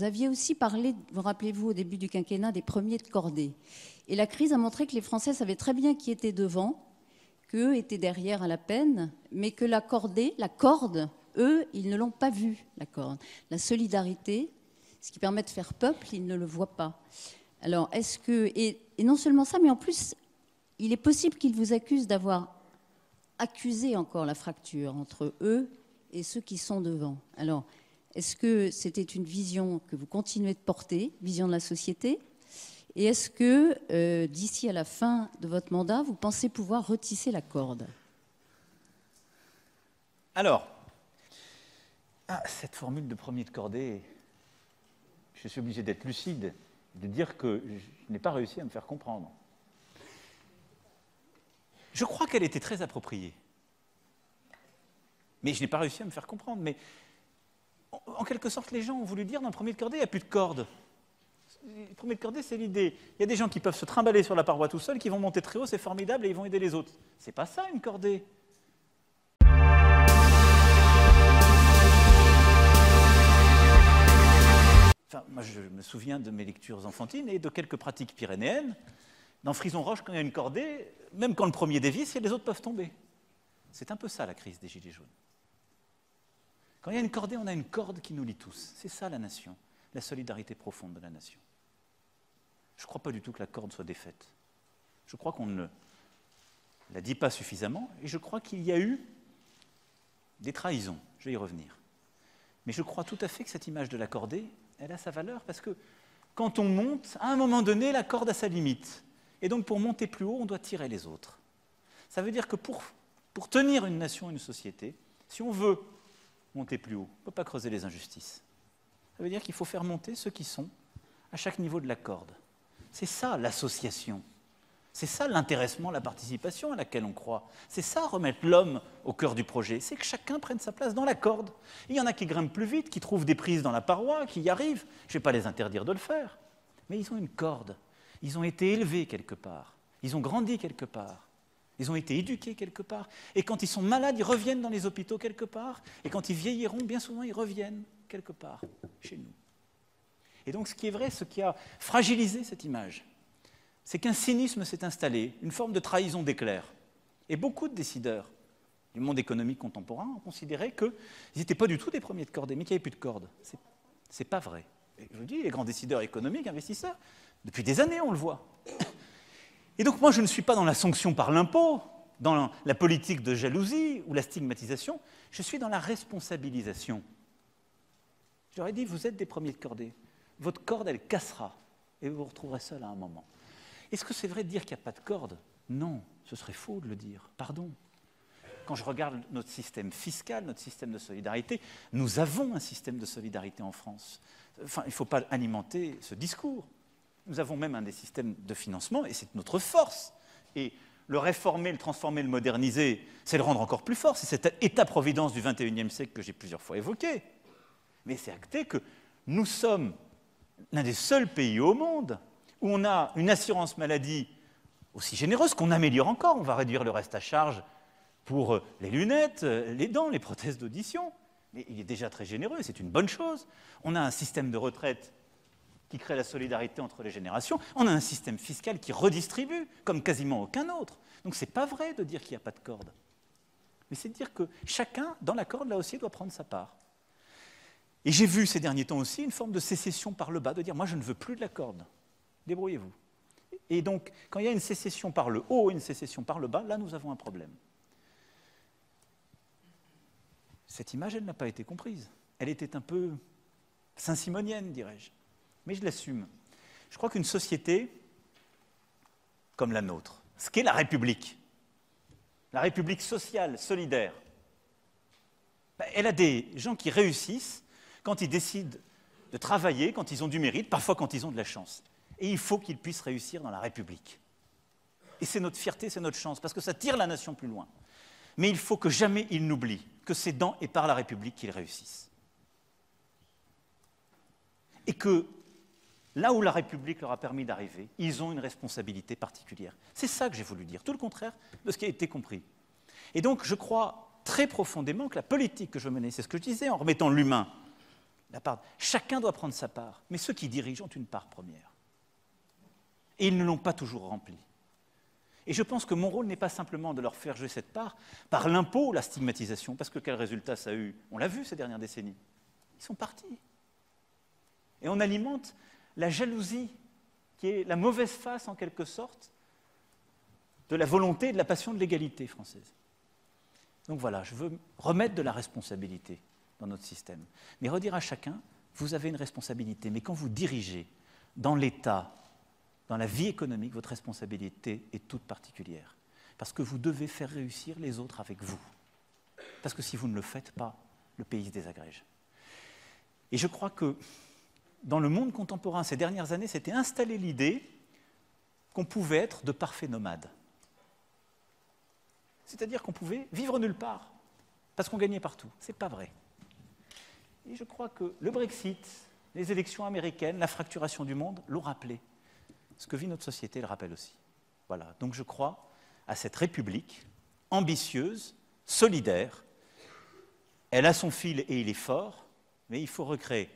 Vous aviez aussi parlé, vous rappelez-vous, au début du quinquennat, des premiers de cordée. Et la crise a montré que les Français savaient très bien qui était devant, qu'eux étaient derrière à la peine, mais que la cordée, la corde, eux, ils ne l'ont pas vue, la corde. La solidarité, ce qui permet de faire peuple, ils ne le voient pas. Alors, est-ce que... Et non seulement ça, mais en plus, il est possible qu'ils vous accusent d'avoir accusé encore la fracture entre eux et ceux qui sont devant. Alors... est-ce que c'était une vision que vous continuez de porter, vision de la société? Et est-ce que, d'ici à la fin de votre mandat, vous pensez pouvoir retisser la corde? Alors, cette formule de premier de cordée, je suis obligé d'être lucide, de dire que je n'ai pas réussi à me faire comprendre. Je crois qu'elle était très appropriée. Mais je n'ai pas réussi à me faire comprendre. Mais... en quelque sorte, les gens ont voulu dire, dans le premier de cordée, il n'y a plus de corde. Le premier de cordée, c'est l'idée. Il y a des gens qui peuvent se trimballer sur la paroi tout seuls, qui vont monter très haut, c'est formidable, et ils vont aider les autres. C'est pas ça, une cordée. Enfin, moi, je me souviens de mes lectures enfantines et de quelques pratiques pyrénéennes. Dans Frison Roche, quand il y a une cordée, même quand le premier dévisse, les autres peuvent tomber. C'est un peu ça, la crise des Gilets jaunes. Quand il y a une cordée, on a une corde qui nous lie tous. C'est ça la nation, la solidarité profonde de la nation. Je ne crois pas du tout que la corde soit défaite. Je crois qu'on ne la dit pas suffisamment et je crois qu'il y a eu des trahisons. Je vais y revenir. Mais je crois tout à fait que cette image de la cordée, elle a sa valeur parce que quand on monte, à un moment donné, la corde a sa limite. Et donc pour monter plus haut, on doit tirer les autres. Ça veut dire que pour tenir une nation, une société, si on veut monter plus haut, on ne peut pas creuser les injustices. Ça veut dire qu'il faut faire monter ceux qui sont à chaque niveau de la corde. C'est ça l'association, c'est ça l'intéressement, la participation à laquelle on croit. C'est ça remettre l'homme au cœur du projet, c'est que chacun prenne sa place dans la corde. Il y en a qui grimpent plus vite, qui trouvent des prises dans la paroi, qui y arrivent. Je ne vais pas les interdire de le faire, mais ils ont une corde. Ils ont été élevés quelque part, ils ont grandi quelque part. Ils ont été éduqués quelque part. Et quand ils sont malades, ils reviennent dans les hôpitaux quelque part. Et quand ils vieilliront, bien souvent, ils reviennent quelque part, chez nous. Et donc, ce qui est vrai, ce qui a fragilisé cette image, c'est qu'un cynisme s'est installé, une forme de trahison d'éclair. Et beaucoup de décideurs du monde économique contemporain ont considéré qu'ils n'étaient pas du tout des premiers de cordée, mais qu'il n'y avait plus de corde. C'est pas vrai. Et je vous dis, les grands décideurs économiques, investisseurs, depuis des années, on le voit. Et donc moi, je ne suis pas dans la sanction par l'impôt, dans la politique de jalousie ou la stigmatisation, je suis dans la responsabilisation. Je leur ai dit, vous êtes des premiers de cordée, votre corde, elle cassera, et vous vous retrouverez seul à un moment. Est-ce que c'est vrai de dire qu'il n'y a pas de corde? Non, ce serait faux de le dire, pardon. Quand je regarde notre système fiscal, notre système de solidarité, nous avons un système de solidarité en France. Enfin, il ne faut pas alimenter ce discours. Nous avons même un des systèmes de financement, et c'est notre force. Et le réformer, le transformer, le moderniser, c'est le rendre encore plus fort. C'est cet état-providence du XXIe siècle que j'ai plusieurs fois évoqué. Mais c'est acté que nous sommes l'un des seuls pays au monde où on a une assurance maladie aussi généreuse qu'on améliore encore. On va réduire le reste à charge pour les lunettes, les dents, les prothèses d'audition. Mais il est déjà très généreux, c'est une bonne chose. On a un système de retraite qui crée la solidarité entre les générations, on a un système fiscal qui redistribue, comme quasiment aucun autre. Donc c'est pas vrai de dire qu'il n'y a pas de corde. Mais c'est de dire que chacun, dans la corde, là aussi, doit prendre sa part. Et j'ai vu ces derniers temps aussi une forme de sécession par le bas, de dire « moi, je ne veux plus de la corde, débrouillez-vous ». Et donc, quand il y a une sécession par le haut et une sécession par le bas, là, nous avons un problème. Cette image, elle n'a pas été comprise. Elle était un peu saint-simonienne, dirais-je. Mais je l'assume. Je crois qu'une société comme la nôtre, ce qu'est la République sociale, solidaire, elle a des gens qui réussissent quand ils décident de travailler, quand ils ont du mérite, parfois quand ils ont de la chance. Et il faut qu'ils puissent réussir dans la République. Et c'est notre fierté, c'est notre chance, parce que ça tire la nation plus loin. Mais il faut que jamais ils n'oublient que c'est dans et par la République qu'ils réussissent. Et que là où la République leur a permis d'arriver, ils ont une responsabilité particulière. C'est ça que j'ai voulu dire, tout le contraire de ce qui a été compris. Et donc je crois très profondément que la politique que je menais, c'est ce que je disais, en remettant l'humain, la part. Chacun doit prendre sa part, mais ceux qui dirigent ont une part première. Et ils ne l'ont pas toujours remplie. Et je pense que mon rôle n'est pas simplement de leur faire jouer cette part par l'impôt, la stigmatisation, parce que quel résultat ça a eu? On l'a vu ces dernières décennies. Ils sont partis. Et on alimente la jalousie, qui est la mauvaise face, en quelque sorte, de la volonté et de la passion de l'égalité française. Donc voilà, je veux remettre de la responsabilité dans notre système. Mais redire à chacun, vous avez une responsabilité, mais quand vous dirigez dans l'État, dans la vie économique, votre responsabilité est toute particulière. Parce que vous devez faire réussir les autres avec vous. Parce que si vous ne le faites pas, le pays se désagrège. Et je crois que dans le monde contemporain, ces dernières années, s'était installée l'idée qu'on pouvait être de parfaits nomades. C'est-à-dire qu'on pouvait vivre nulle part, parce qu'on gagnait partout. Ce n'est pas vrai. Et je crois que le Brexit, les élections américaines, la fracturation du monde l'ont rappelé. Ce que vit notre société le rappelle aussi. Voilà. Donc je crois à cette République ambitieuse, solidaire. Elle a son fil et il est fort, mais il faut recréer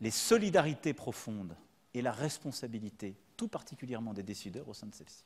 les solidarités profondes et la responsabilité, tout particulièrement des décideurs au sein de celle-ci.